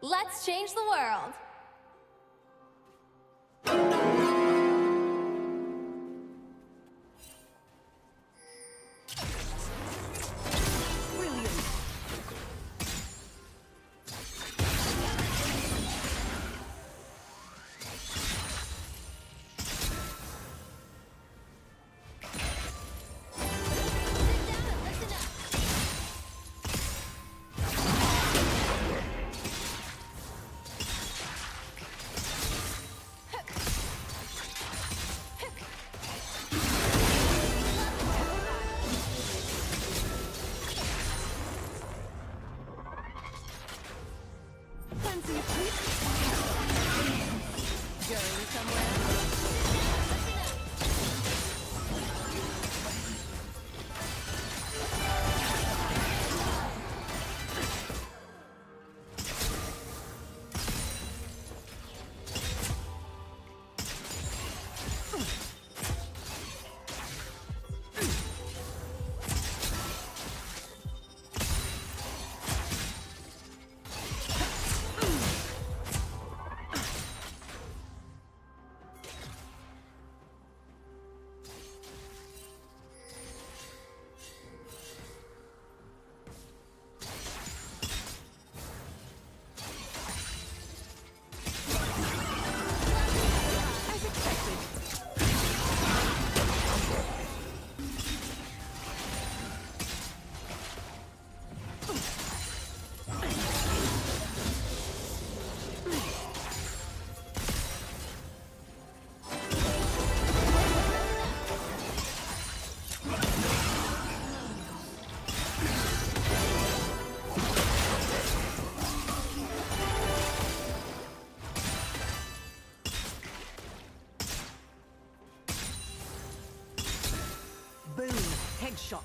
Let's change the world! Shot.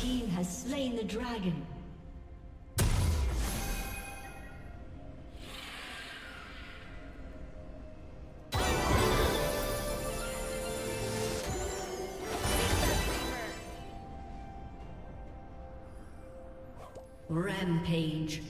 team has slain the dragon. Rampage.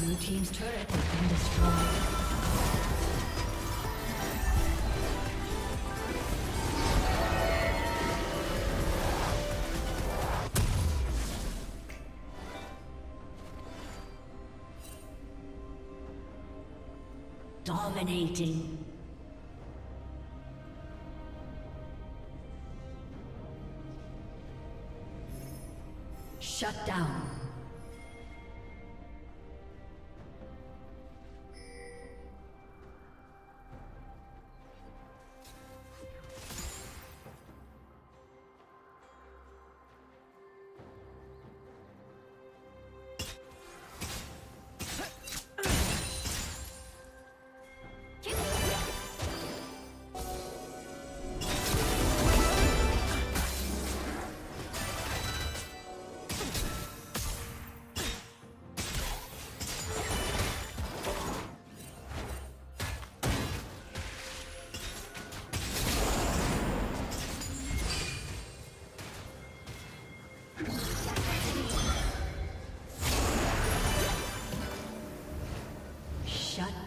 Blue team's turret has been destroyed. Dominating. Shut down.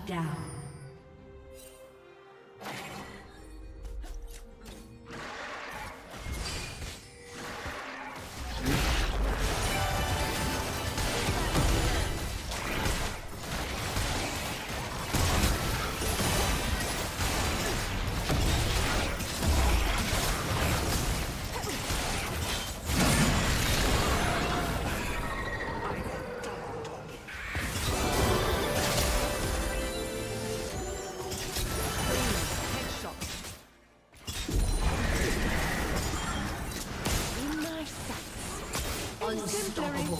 Down. Unstoppable.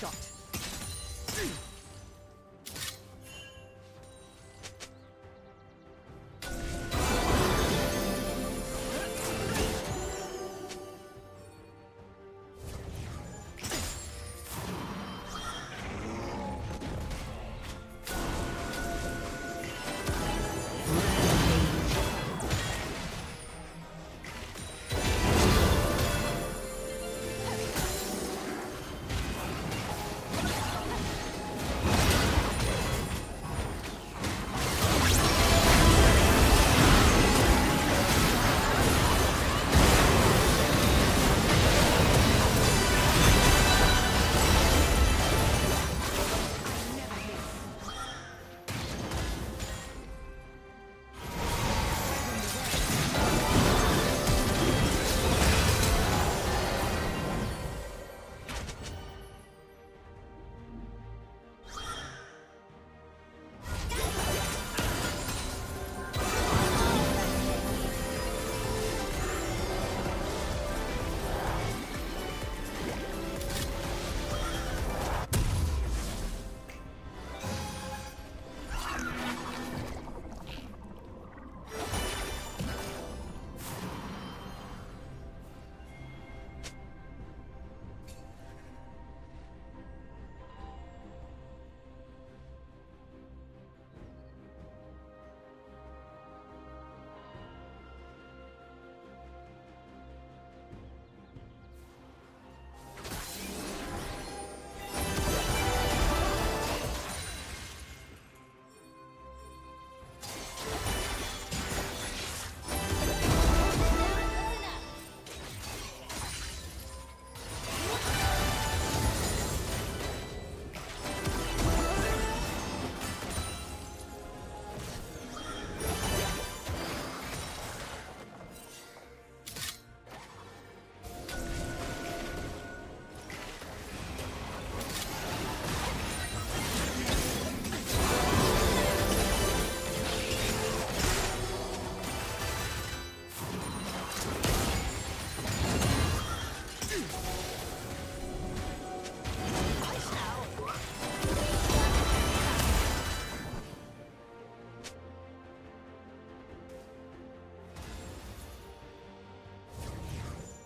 Shot.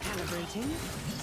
Calibrating.